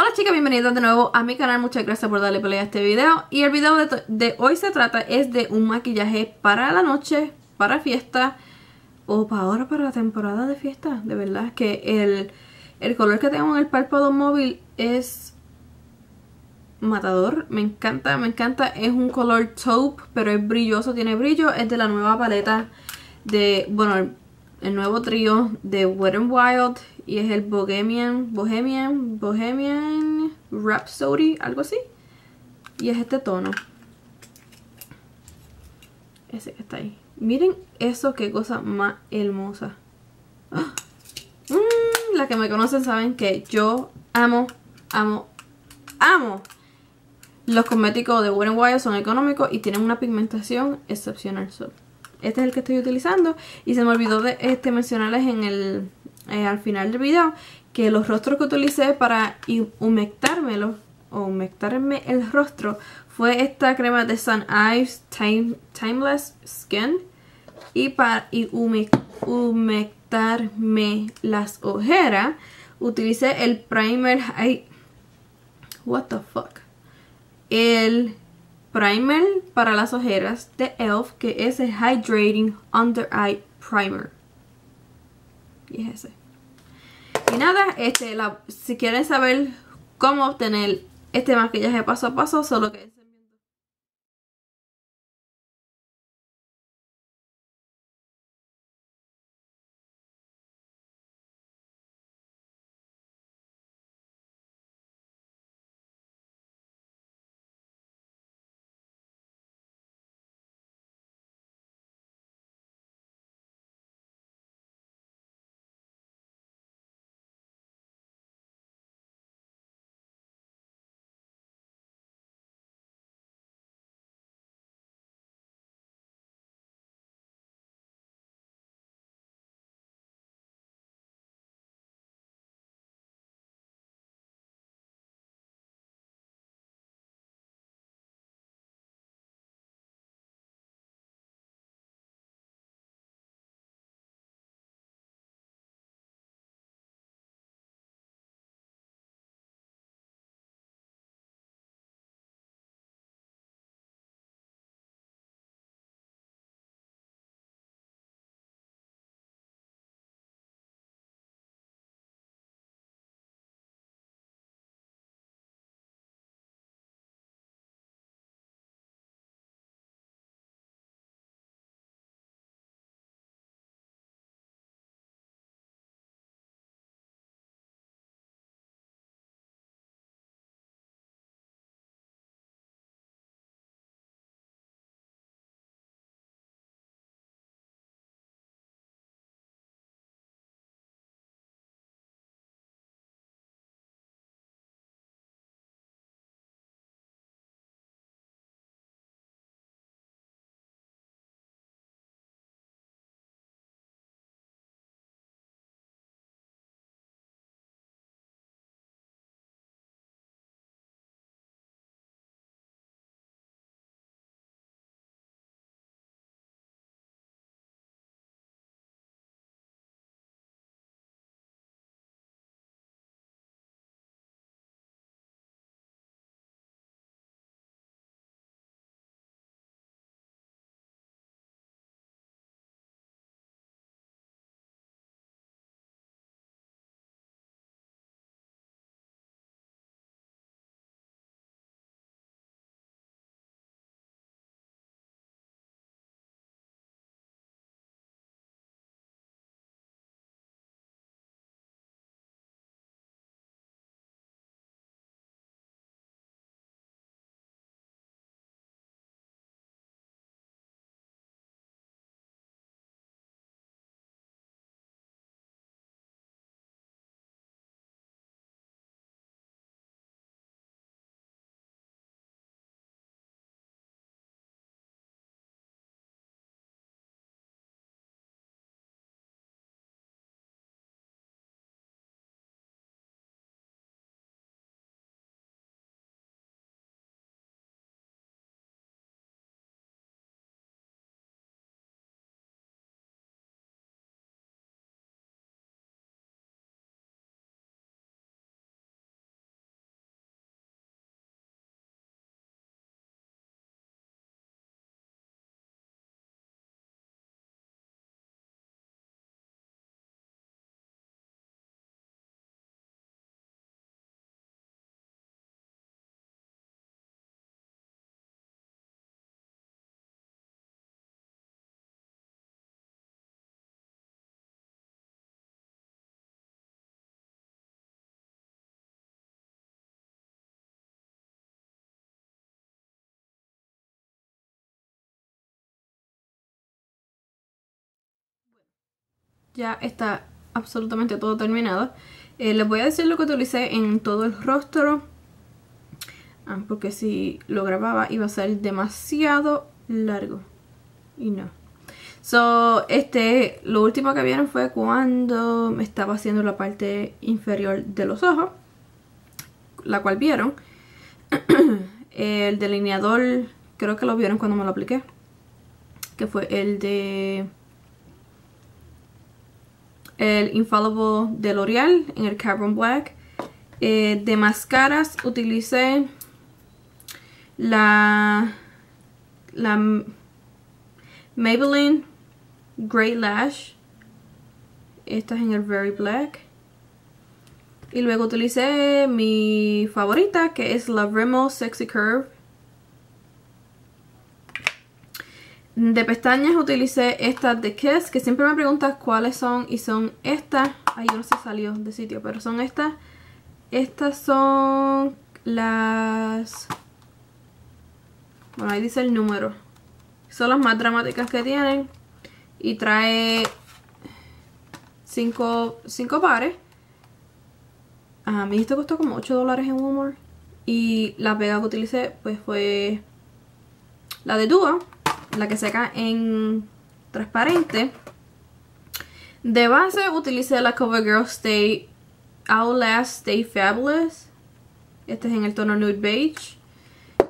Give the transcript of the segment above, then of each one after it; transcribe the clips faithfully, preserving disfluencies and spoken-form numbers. Hola chicas, bienvenidas de nuevo a mi canal, muchas gracias por darle play a este video. Y el video de, de hoy se trata es de un maquillaje para la noche, para fiesta o para ahora, para la temporada de fiesta. De verdad que el, el color que tengo en el párpado móvil es matador, me encanta, me encanta. Es un color taupe, pero es brilloso, tiene brillo. Es de la nueva paleta de, bueno, el, el nuevo trío de Wet n Wild. Y es el Bohemian, Bohemian, Bohemian Rhapsody, algo así. Y es este tono. Ese que está ahí. Miren eso, qué cosa más hermosa. ¡Ah! Mm, las que me conocen saben que yo amo, amo, amo. Los cosméticos de Wet n Wild son económicos y tienen una pigmentación excepcional. So, este es el que estoy utilizando. Y se me olvidó de este mencionarles en el... Eh, al final del video, que los rostros que utilicé para humectármelo o humectarme el rostro fue esta crema de Sun Ives Time, Timeless Skin, y para y hume, humectarme las ojeras utilicé el primer ay, what the fuck el primer para las ojeras de Elf, que es el Hydrating Under Eye Primer, y es ese. Y nada, este, la, si quieren saber cómo obtener este maquillaje paso a paso, solo que ya está absolutamente todo terminado. Eh, les voy a decir lo que utilicé en todo el rostro, ah, porque si lo grababa iba a ser demasiado largo y no. So, este, lo último que vieron fue cuando me estaba haciendo la parte inferior de los ojos, la cual vieron. El delineador creo que lo vieron cuando me lo apliqué, que fue el de el Infallible de L'Oreal en el Carbon Black. Eh, de máscaras utilicé la la Maybelline Grey Lash, esta es en el Very Black, y luego utilicé mi favorita, que es la Remo Sexy Curve. De pestañas utilicé estas de Kiss, que siempre me preguntas cuáles son, y son estas. Ay, yo no sé, salió de sitio, pero son estas. Estas son las... Bueno, ahí dice el número. Son las más dramáticas que tienen. Y trae cinco, cinco pares. A mí esto costó como ocho dólares en Walmart. Y la pega que utilicé pues fue la de Dúo, la que seca en transparente. De base utilicé la Cover Girl Stay Outlast, Stay Fabulous. Este es en el tono Nude Beige.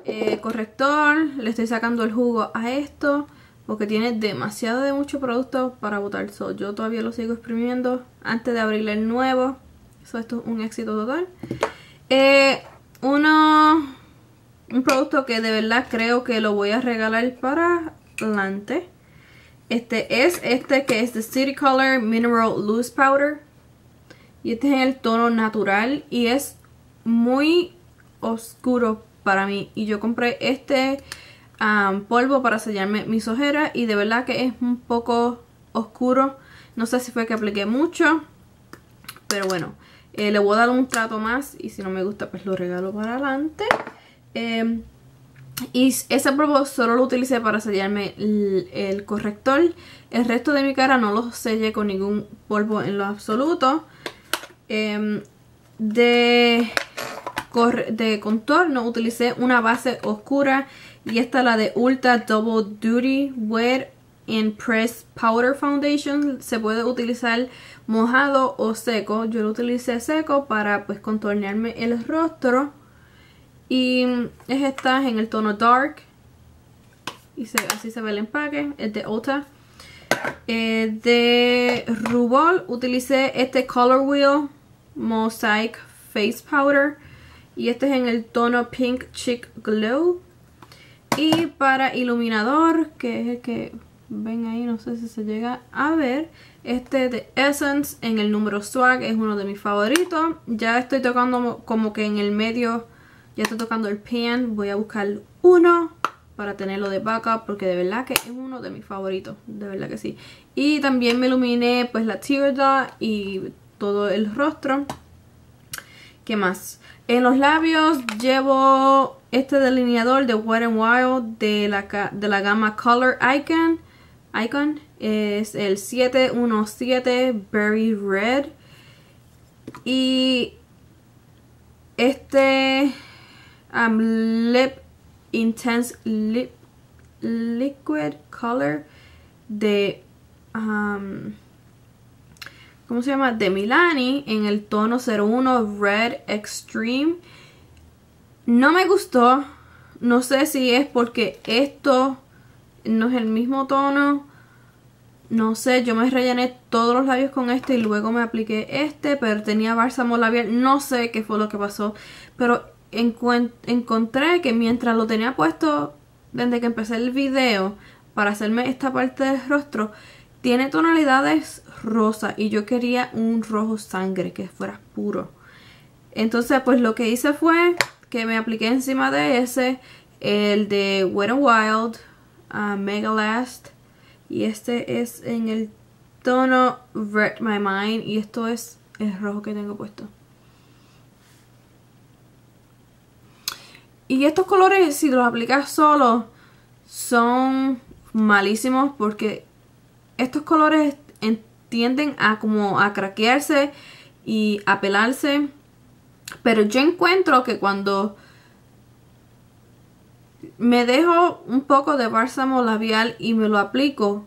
Eh, corrector, le estoy sacando el jugo a esto porque tiene demasiado de mucho producto para botar. So, yo todavía lo sigo exprimiendo antes de abrirle el nuevo. So, esto es un éxito total. Eh, uno... Un producto que de verdad creo que lo voy a regalar para adelante. Este es este que es de City Color Mineral Loose Powder. Y este es en el tono natural y es muy oscuro para mí. Y yo compré este um, polvo para sellarme mis ojeras y de verdad que es un poco oscuro. No sé si fue que apliqué mucho, pero bueno, eh, le voy a dar un trato más y si no me gusta pues lo regalo para adelante. Eh, y ese polvo solo lo utilicé para sellarme el, el corrector. El resto de mi cara no lo sellé con ningún polvo en lo absoluto. eh, de, de contorno utilicé una base oscura, y esta es la de Ulta Double Duty Wet n Pressed Powder Foundation. Se puede utilizar mojado o seco. Yo lo utilicé seco para pues contornearme el rostro. Y es esta en el tono Dark. Y se, así se ve el empaque. Es de Ulta. Eh, de rubor utilicé este Color Wheel Mosaic Face Powder. Y este es en el tono Pink Chic Glow. Y para iluminador, que es el que ven ahí, no sé si se llega a ver, este de Essence en el número Swag. Es uno de mis favoritos. Ya estoy tocando como que en el medio... Ya estoy tocando el pan, voy a buscar uno para tenerlo de backup porque de verdad que es uno de mis favoritos, de verdad que sí. Y también me iluminé pues la tear dot y todo el rostro. ¿Qué más? En los labios llevo este delineador de Wet n Wild de la, de la gama Color Icon. Icon es el siete uno siete Berry Red. Y este... Um, Lip Intense Lip Liquid Color de um, ¿cómo se llama? De Milani en el tono cero uno Red Extreme. No me gustó, no sé si es porque esto no es el mismo tono, no sé. Yo me rellené todos los labios con este y luego me apliqué este, pero tenía bálsamo labial, no sé qué fue lo que pasó, pero encontré que mientras lo tenía puesto desde que empecé el video para hacerme esta parte del rostro, tiene tonalidades rosa y yo quería un rojo sangre que fuera puro. Entonces pues lo que hice fue que me apliqué encima de ese el de Wet n Wild uh, Mega Last, y este es en el tono Red My Mind y esto es el rojo que tengo puesto. Y estos colores, si los aplicas solo, son malísimos porque estos colores en tienden a como a craquearse y a pelarse. Pero yo encuentro que cuando me dejo un poco de bálsamo labial y me lo aplico,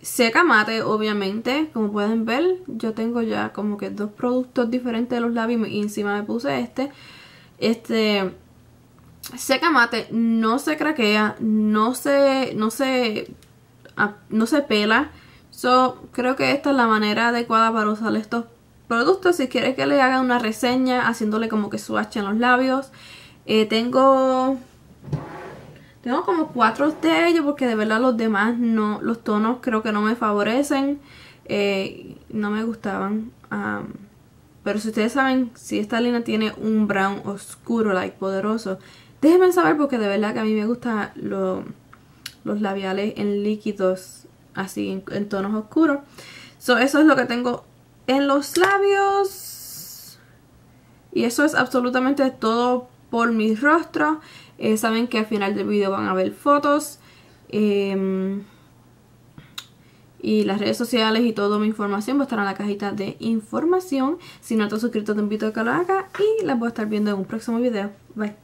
seca mate obviamente, como pueden ver, yo tengo ya como que dos productos diferentes de los labios y encima me puse este. Este seca mate, no se craquea, no se, no se, no se pela. So, creo que esta es la manera adecuada para usar estos productos. Si quieres que le haga una reseña haciéndole como que swatch en los labios, eh, tengo... Tengo como cuatro de ellos porque de verdad los demás no, los tonos creo que no me favorecen, eh, no me gustaban. Um, pero si ustedes saben, si esta línea tiene un brown oscuro, like poderoso, déjenme saber porque de verdad que a mí me gustan lo, los labiales en líquidos, así en, en tonos oscuros. So, eso es lo que tengo en los labios. Y eso es absolutamente todo por mi rostro. Eh, saben que al final del video van a ver fotos, eh, y las redes sociales y toda mi información va a estar en la cajita de información. Si no estás suscrito, te invito a que lo hagas y las voy a estar viendo en un próximo video. Bye.